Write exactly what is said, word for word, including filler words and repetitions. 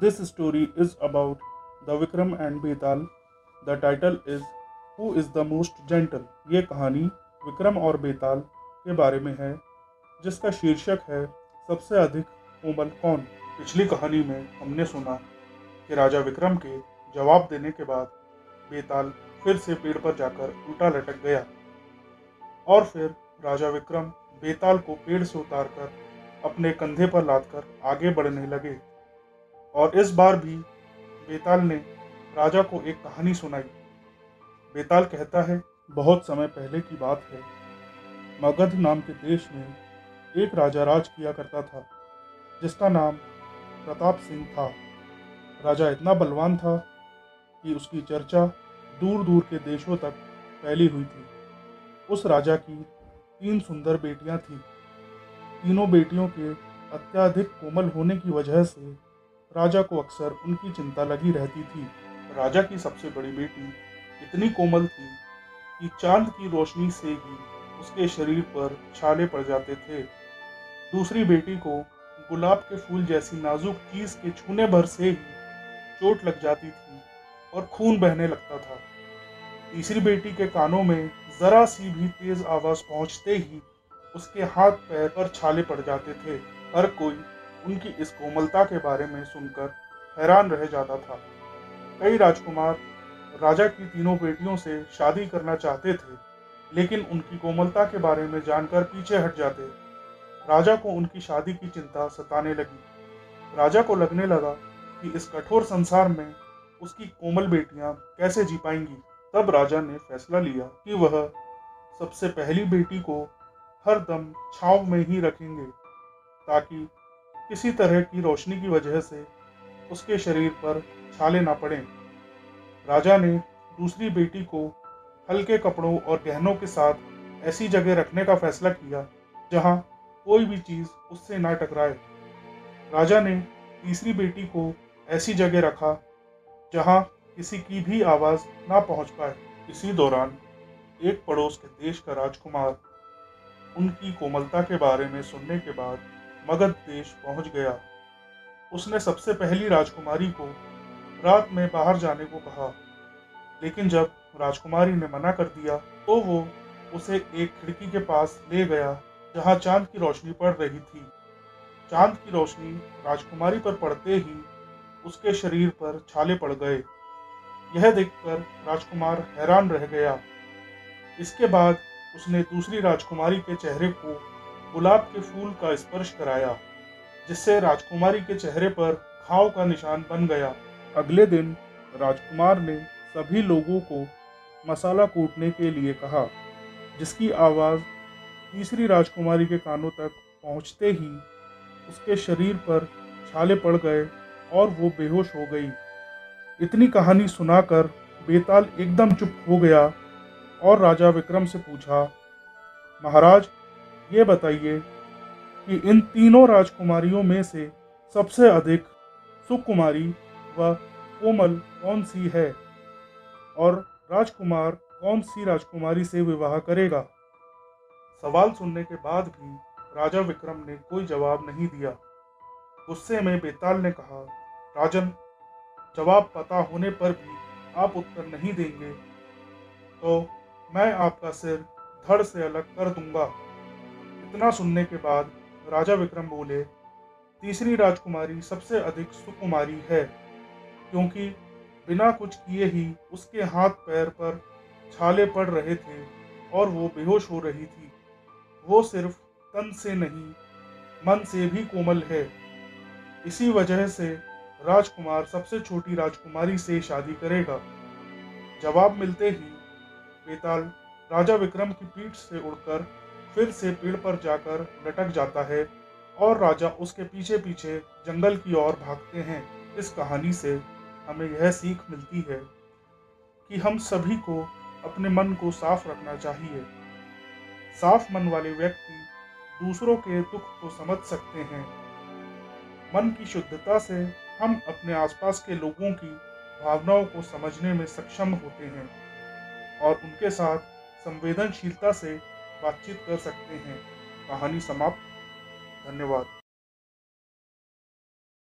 This story is about the Vikram and Betaal. The title is Who is the most gentle? ये कहानी विक्रम और बेताल के बारे में है जिसका शीर्षक है सबसे अधिक कोमल कौन। पिछली कहानी में हमने सुना कि राजा विक्रम के जवाब देने के बाद बेताल फिर से पेड़ पर जाकर उल्टा लटक गया और फिर राजा विक्रम बेताल को पेड़ से उतारकर अपने कंधे पर लादकर आगे बढ़ने लगे। और इस बार भी बेताल ने राजा को एक कहानी सुनाई। बेताल कहता है, बहुत समय पहले की बात है, मगध नाम के देश में एक राजा राज किया करता था जिसका नाम प्रताप सिंह था। राजा इतना बलवान था कि उसकी चर्चा दूर दूर के देशों तक फैली हुई थी। उस राजा की तीन सुंदर बेटियां थीं। तीनों बेटियों के अत्यधिक कोमल होने की वजह से राजा को अक्सर उनकी चिंता लगी रहती थी। राजा की सबसे बड़ी बेटी इतनी कोमल थी कि चांद की रोशनी से ही उसके शरीर पर छाले पड़ जाते थे। दूसरी बेटी को गुलाब के फूल जैसी नाजुक चीज़ के छूने भर से ही चोट लग जाती थी और खून बहने लगता था। तीसरी बेटी के कानों में ज़रा सी भी तेज़ आवाज़ पहुंचते ही उसके हाथ पैर पर छाले पड़ जाते थे। हर कोई उनकी इस कोमलता के बारे में सुनकर हैरान रह जाता था। कई राजकुमार राजा की तीनों बेटियों से शादी करना चाहते थे, लेकिन उनकी कोमलता के बारे में जानकर पीछे हट जाते। राजा को उनकी शादी की चिंता सताने लगी। राजा को लगने लगा कि इस कठोर संसार में उसकी कोमल बेटियां कैसे जी पाएंगी। तब राजा ने फैसला लिया कि वह सबसे पहली बेटी को हर दम छांव में ही रखेंगे ताकि किसी तरह की रोशनी की वजह से उसके शरीर पर छाले ना पड़ें। राजा ने दूसरी बेटी को हल्के कपड़ों और गहनों के साथ ऐसी जगह रखने का फैसला किया जहां कोई भी चीज़ उससे ना टकराए। राजा ने तीसरी बेटी को ऐसी जगह रखा जहां किसी की भी आवाज़ ना पहुंच पाए। इसी दौरान एक पड़ोस के देश का राजकुमार उनकी कोमलता के बारे में सुनने के बाद मगध देश पहुंच गया। उसने सबसे पहली राजकुमारी को रात में बाहर जाने को कहा, लेकिन जब राजकुमारी ने मना कर दिया तो वो उसे एक खिड़की के पास ले गया जहाँ चांद की रोशनी पड़ रही थी। चांद की रोशनी राजकुमारी पर पड़ते ही उसके शरीर पर छाले पड़ गए। यह देखकर राजकुमार हैरान रह गया। इसके बाद उसने दूसरी राजकुमारी के चेहरे को गुलाब के फूल का स्पर्श कराया, जिससे राजकुमारी के चेहरे पर घाव का निशान बन गया। अगले दिन राजकुमार ने सभी लोगों को मसाला कूटने के लिए कहा, जिसकी आवाज़ तीसरी राजकुमारी के कानों तक पहुंचते ही उसके शरीर पर छाले पड़ गए और वो बेहोश हो गई। इतनी कहानी सुनाकर बेताल एकदम चुप हो गया और राजा विक्रम से पूछा, महाराज ये बताइए कि इन तीनों राजकुमारियों में से सबसे अधिक सुकुमारी व कोमल कौन सी है और राजकुमार कौन सी राजकुमारी से विवाह करेगा। सवाल सुनने के बाद भी राजा विक्रम ने कोई जवाब नहीं दिया। गुस्से में बेताल ने कहा, राजन, जवाब पता होने पर भी आप उत्तर नहीं देंगे तो मैं आपका सिर धड़ से अलग कर दूंगा। इतना सुनने के बाद राजा विक्रम बोले, तीसरी राजकुमारी सबसे अधिक सुकुमारी है क्योंकि बिना कुछ किए ही उसके हाथ पैर पर छाले पड़ रहे थे और वो बेहोश हो रही थी। वो सिर्फ तन से नहीं मन से भी कोमल है। इसी वजह से राजकुमार सबसे छोटी राजकुमारी से शादी करेगा। जवाब मिलते ही बेताल राजा विक्रम की पीठ से उड़कर फिर से पेड़ पर जाकर लटक जाता है और राजा उसके पीछे पीछे जंगल की ओर भागते हैं। इस कहानी से हमें यह सीख मिलती है कि हम सभी को अपने मन को साफ रखना चाहिए। साफ मन वाले व्यक्ति दूसरों के दुख को समझ सकते हैं। मन की शुद्धता से हम अपने आसपास के लोगों की भावनाओं को समझने में सक्षम होते हैं और उनके साथ संवेदनशीलता से बातचीत कर सकते हैं। कहानी समाप्त। धन्यवाद।